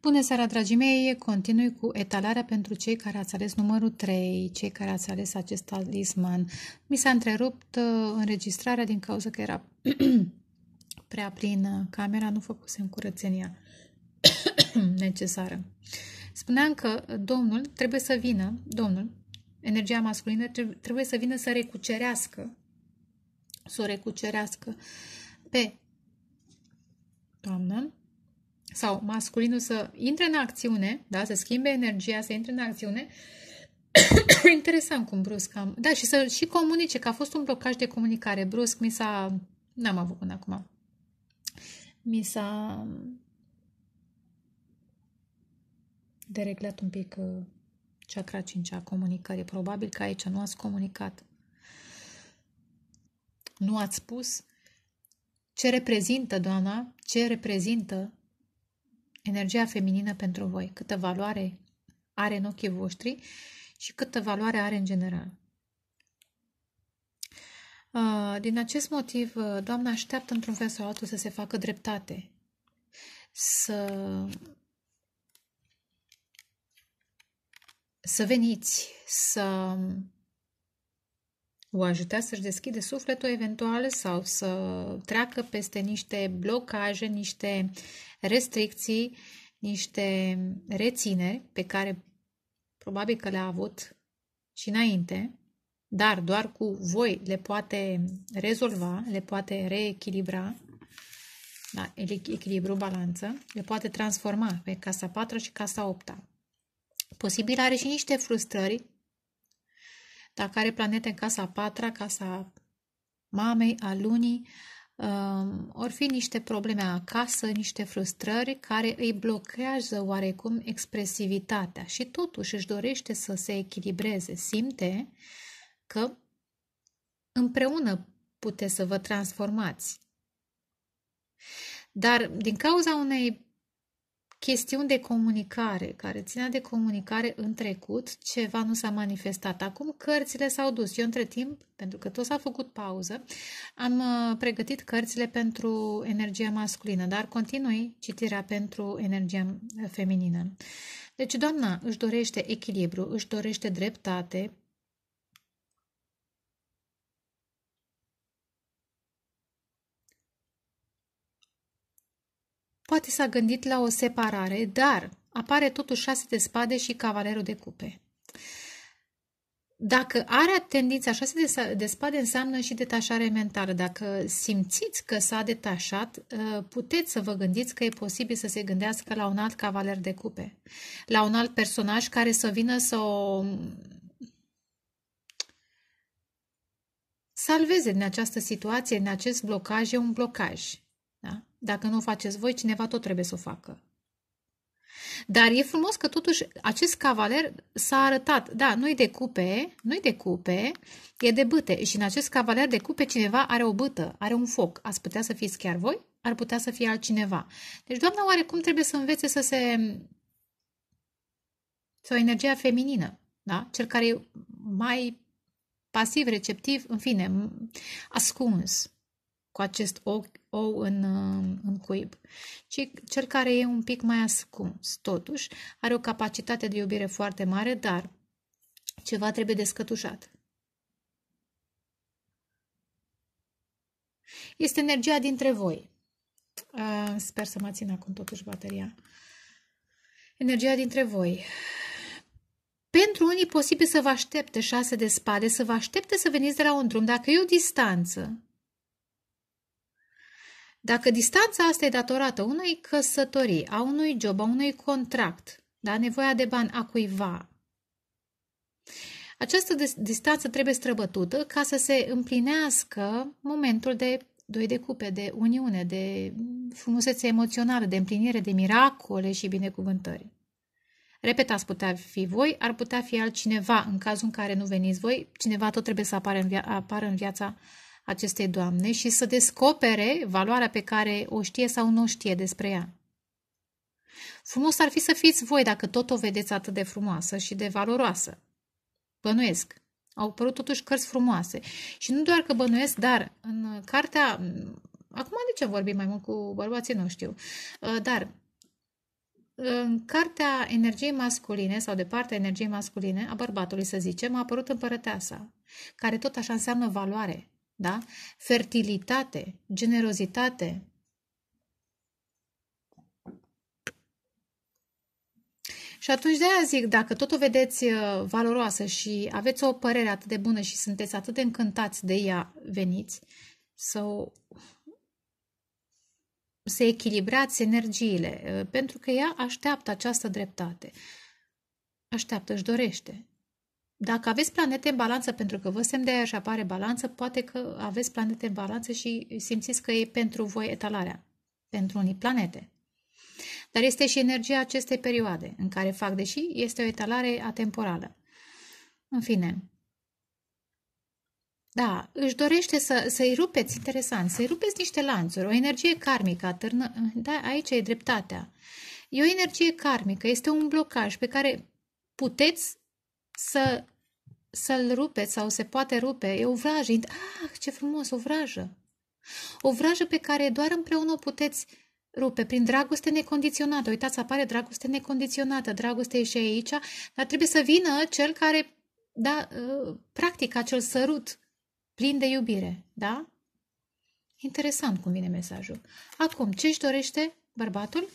Bună seara, dragii mei! Continui cu etalarea pentru cei care ați ales numărul 3, cei care ați ales acest talisman. Mi s-a întrerupt înregistrarea din cauza că era prea plină camera, nu făcusem curățenia necesară. Spuneam că Domnul trebuie să vină, Domnul, energia masculină, trebuie să vină să recucerească, să o recucerească pe Doamnă, sau masculinul să intre în acțiune, da? Să schimbe energia, să intre în acțiune. Interesant cum brusc am... Da, și să și comunice, că a fost un blocaj de comunicare. Brusc mi s-a... N-am avut până acum. Mi s-a... dereglat un pic chakra 5-a comunicării. Probabil că aici nu ați comunicat. Nu ați spus ce reprezintă, Doamna, ce reprezintă energia feminină pentru voi, câtă valoare are în ochii voștri și câtă valoare are în general. Din acest motiv, Doamna așteaptă într-un fel sau altul să se facă dreptate, să veniți, să o ajutați să-și deschide sufletul eventual sau să treacă peste niște blocaje, niște restricții, niște rețineri pe care probabil că le-a avut și înainte, dar doar cu voi le poate rezolva, le poate reechilibra, da, echilibru, balanță, le poate transforma pe casa 4 și casa 8-a. Posibil are și niște frustrări. Dacă are planete în casa 4-a, casa mamei, a lunii, or fi niște probleme acasă, niște frustrări care îi blochează oarecum expresivitatea și totuși își dorește să se echilibreze. Simte că împreună puteți să vă transformați. Dar din cauza unei chestiuni de comunicare, care ținea de comunicare în trecut, ceva nu s-a manifestat. Acum cărțile s-au dus. Eu între timp, pentru că tot s-a făcut pauză, am pregătit cărțile pentru energia masculină, dar continui citirea pentru energia feminină. Deci Doamna își dorește echilibru, își dorește dreptate, poate s-a gândit la o separare, dar apare totuși 6 de spade și cavalerul de cupe. Dacă are tendința, 6 de spade înseamnă și detașare mentală. Dacă simțiți că s-a detașat, puteți să vă gândiți că e posibil să se gândească la un alt cavaler de cupe, la un alt personaj care să vină să o salveze din această situație, din acest blocaj. E un blocaj. Da? Dacă nu o faceți voi, cineva tot trebuie să o facă. Dar e frumos că totuși acest cavaler s-a arătat. Da, nu-i de cupe, nu-i de cupe, e de bâte. Și în acest cavaler de cupe cineva are o bâtă, are un foc. Ați putea să fiți chiar voi, ar putea să fie altcineva. Deci Doamna oarecum trebuie să învețe să se... sau energia feminină, da? Cel care e mai pasiv, receptiv, în fine, ascuns cu acest ou în cuib, ci cel care e un pic mai ascuns. Totuși, are o capacitate de iubire foarte mare, dar ceva trebuie descătușat. Este energia dintre voi. Sper să mă țin acum totuși bateria. Energia dintre voi. Pentru unii posibil să vă aștepte 6 de spade, să vă aștepte să veniți de la un drum. Dacă e o distanță, dacă distanța asta e datorată unei căsătorii, a unui job, a unui contract, da? Nevoia de bani a cuiva, această distanță trebuie străbătută ca să se împlinească momentul de 2 de cupe, de uniune, de frumusețe emoțională, de împlinire, de miracole și binecuvântări. Repet, ați putea fi voi, ar putea fi altcineva. În cazul în care nu veniți voi, cineva tot trebuie să apară în viața acestei doamne și să descopere valoarea pe care o știe sau nu știe despre ea. Frumos ar fi să fiți voi, dacă tot o vedeți atât de frumoasă și de valoroasă. Bănuiesc. Au apărut totuși cărți frumoase. Și nu doar că bănuiesc, dar în cartea... Acum de ce vorbim mai mult cu bărbații, nu știu. Dar În cartea energiei masculine sau de partea energiei masculine a bărbatului, să zicem, a apărut împărăteasa, care tot așa înseamnă valoare, da? Fertilitate, generozitate. Și atunci de-aia zic, dacă tot o vedeți valoroasă și aveți o părere atât de bună și sunteți atât de încântați de ea, veniți să echilibrați energiile, pentru că ea așteaptă această dreptate. Așteaptă, își dorește. Dacă aveți planete în balanță, pentru că vă semn de aia și apare balanță, poate că aveți planete în balanță și simțiți că e pentru voi etalarea, pentru unii planete. Dar este și energia acestei perioade în care fac, deși este o etalare atemporală. În fine. Da, își dorește să-i rupeți, interesant, să-i rupeți niște lanțuri, o energie karmică atârnă, da, aici e dreptatea. E o energie karmică, este un blocaj pe care puteți să-l rupeți sau se poate rupe. E o vrajă, ah, ce frumos, o vrajă. O vrajă pe care doar împreună o puteți rupe, prin dragoste necondiționată. Uitați, apare dragoste necondiționată, dragoste e și aici, dar trebuie să vină cel care, da, practică acel sărut plin de iubire, da? Interesant cum vine mesajul. Acum, ce își dorește bărbatul?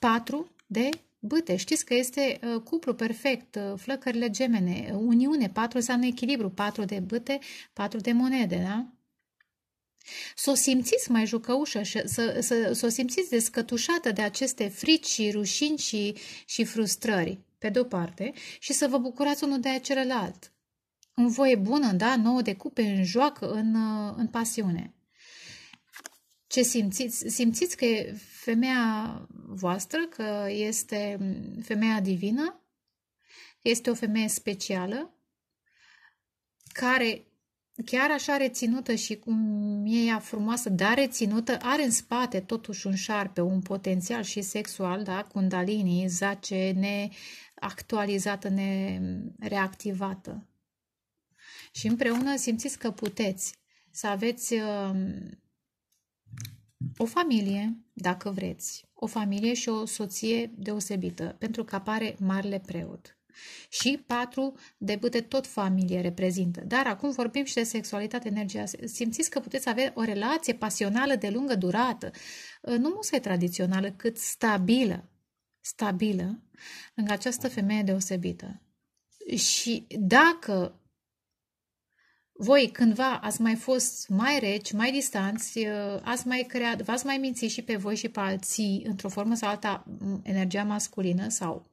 4 de bâte. Știți că este cuplu perfect, flăcările gemene, uniune, 4 înseamnă echilibru, 4 de bâte, 4 de monede, da? Să o simțiți mai jucăușă, să o simțiți descătușată de aceste frici și rușini și frustrări, pe de-o parte, și să vă bucurați unul de celălalt. În voie bună, da? 9 de cupe, în joacă, în pasiune. Ce simțiți? Simțiți că e femeia voastră, că este femeia divină, este o femeie specială, care chiar așa reținută și cum e ea frumoasă, dar reținută, are în spate totuși un șarpe, un potențial și sexual, da? Kundalini, zace, neactualizată, nereactivată. Și împreună simțiți că puteți să aveți o familie, dacă vreți, o familie și o soție deosebită, pentru că apare Marele Preot. Și 4 de bâte, tot familie reprezintă. Dar acum vorbim și de sexualitate, energia. Simțiți că puteți avea o relație pasională de lungă durată, nu musai tradițională, cât stabilă, stabilă, lângă această femeie deosebită. Și dacă voi cândva ați mai fost mai reci, mai distanți, v-ați mai mințit și pe voi și pe alții, într-o formă sau alta, energia masculină sau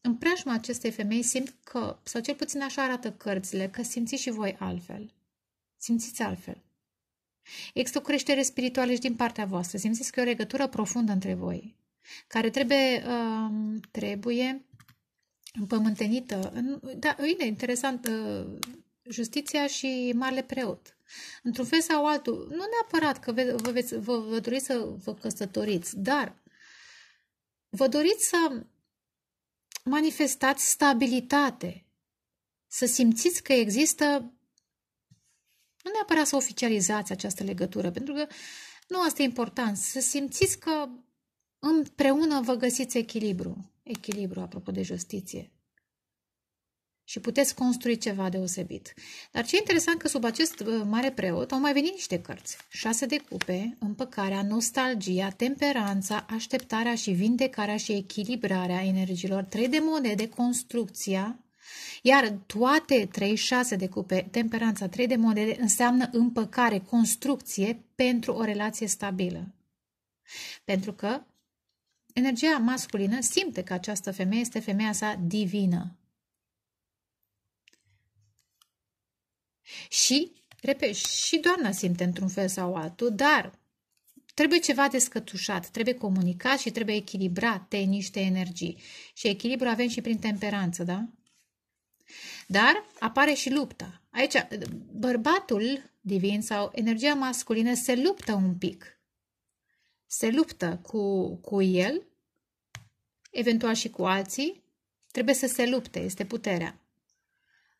în preajma acestei femei simt că, sau cel puțin așa arată cărțile, că simțiți și voi altfel. Simțiți altfel. Există o creștere spirituală și din partea voastră. Simțiți că e o legătură profundă între voi, care trebuie împământenită. Da, uite, interesant, justiția și Marele Preot. Într-un fel sau altul, nu neapărat că vă doriți să vă căsătoriți, dar vă doriți să manifestați stabilitate, să simțiți că există, nu neapărat să oficializați această legătură, pentru că nu asta e important, să simțiți că împreună vă găsiți echilibru, apropo de justiție, și puteți construi ceva deosebit. Dar ce e interesant că sub acest Mare Preot au mai venit niște cărți. 6 de cupe, împăcarea, nostalgia, temperanța, așteptarea și vindecarea și echilibrarea energiilor. 3 de monede, construcția, iar toate 6 de cupe, temperanța, 3 de monede, înseamnă împăcare, construcție pentru o relație stabilă. Pentru că energia masculină simte că această femeie este femeia sa divină. Și, repet, și doamna simte într-un fel sau altul, dar trebuie ceva descătușat, trebuie comunicat și trebuie echilibrate niște energii. Și echilibru avem și prin temperanță, da? Dar apare și lupta. Aici, bărbatul divin sau energia masculină se luptă un pic. Se luptă cu el, eventual și cu alții. Trebuie să se lupte, este puterea.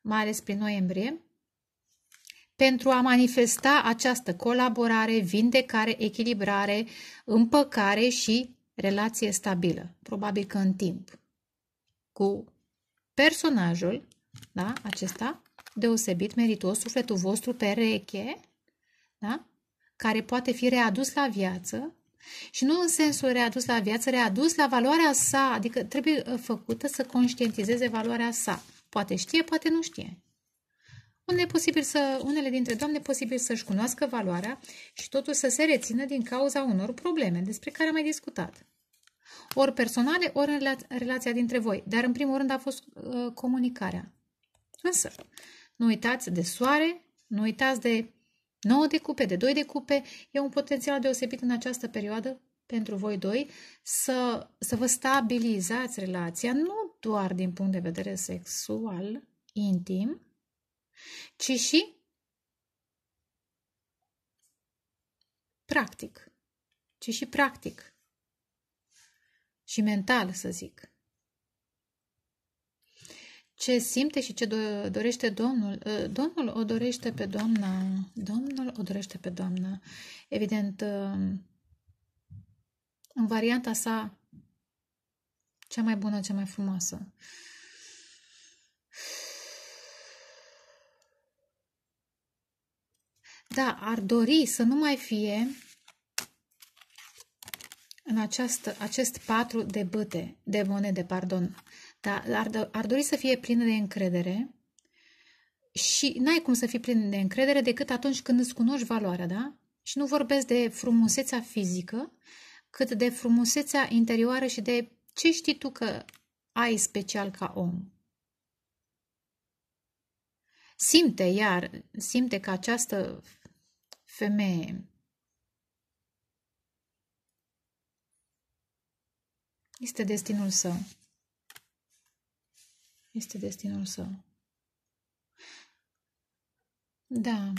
Mai ales prin noiembrie. Pentru a manifesta această colaborare, vindecare, echilibrare, împăcare și relație stabilă, probabil că în timp, cu personajul, da, acesta deosebit, meritos, sufletul vostru pereche, da, care poate fi readus la viață și nu în sensul readus la viață, readus la valoarea sa, adică trebuie făcută să conștientizeze valoarea sa. Poate știe, poate nu știe. Unele dintre doamne posibil să-și cunoască valoarea și totuși să se rețină din cauza unor probleme despre care am mai discutat. Ori personale, ori în relația dintre voi. Dar în primul rând a fost comunicarea. Însă, nu uitați de soare, nu uitați de 9 de cupe, de 2 de cupe. E un potențial deosebit în această perioadă pentru voi doi să vă stabilizați relația, nu doar din punct de vedere sexual, intim, ci și practic. Și mental, să zic. Ce simte și ce dorește Domnul? Domnul o dorește pe doamna. Evident, în varianta sa cea mai bună, cea mai frumoasă. Da, ar dori să nu mai fie în acest patru de bâte, de monede, pardon. Dar ar dori să fie plină de încredere și n-ai cum să fii plin de încredere decât atunci când îți cunoști valoarea, da? Și nu vorbesc de frumusețea fizică, cât de frumusețea interioară și de ce știi tu că ai special ca om. Simte că această femeie este destinul său. Da.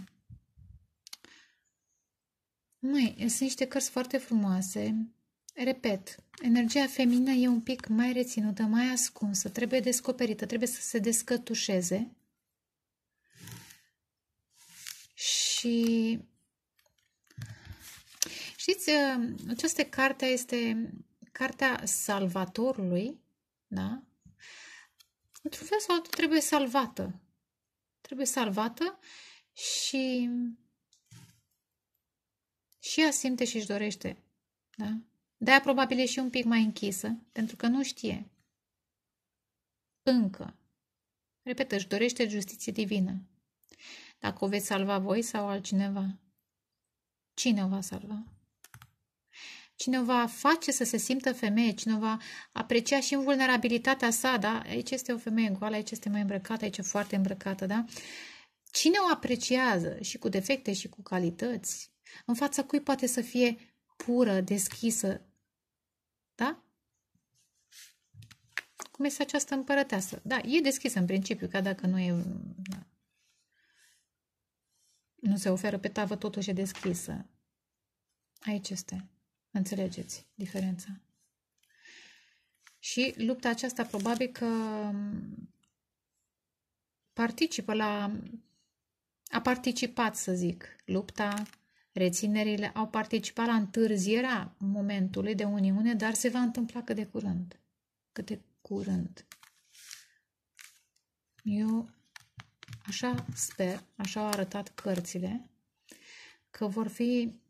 Măi, sunt niște cărți foarte frumoase. Repet, energia feminină e un pic mai reținută, mai ascunsă, trebuie descoperită, trebuie să se descătușeze. Și știți, această carte este cartea salvatorului, da? Într-un fel sau altul trebuie salvată. Și ea simte și își dorește. Da? De-aia probabil e și un pic mai închisă, pentru că nu știe. Încă. Repet, își dorește justiție divină. Dacă o veți salva voi sau altcineva. Cine o va salva? Cine o va face să se simtă femeie, cine o va aprecia și în vulnerabilitatea sa, da? Aici este o femeie goală, aici este mai îmbrăcată, aici e foarte îmbrăcată, da? Cine o apreciază și cu defecte și cu calități, în fața cui poate să fie pură, deschisă, da? Cum este această împărăteasă? Da, e deschisă în principiu, ca dacă nu e... Da. Nu se oferă pe tavă, totuși e deschisă. Aici este. Înțelegeți diferența. Și lupta aceasta probabil că participă la... A participat, să zic. Lupta, reținerile au participat la întârzierea momentului de uniune, dar se va întâmpla cât de curând. Eu așa sper, așa au arătat cărțile, că vor fi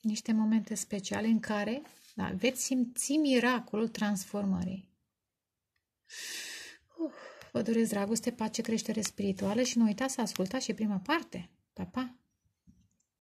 niște momente speciale în care, da, veți simți miracolul transformării. Vă doresc dragoste, pace, creștere spirituală și nu uitați să ascultați și prima parte. Pa, pa!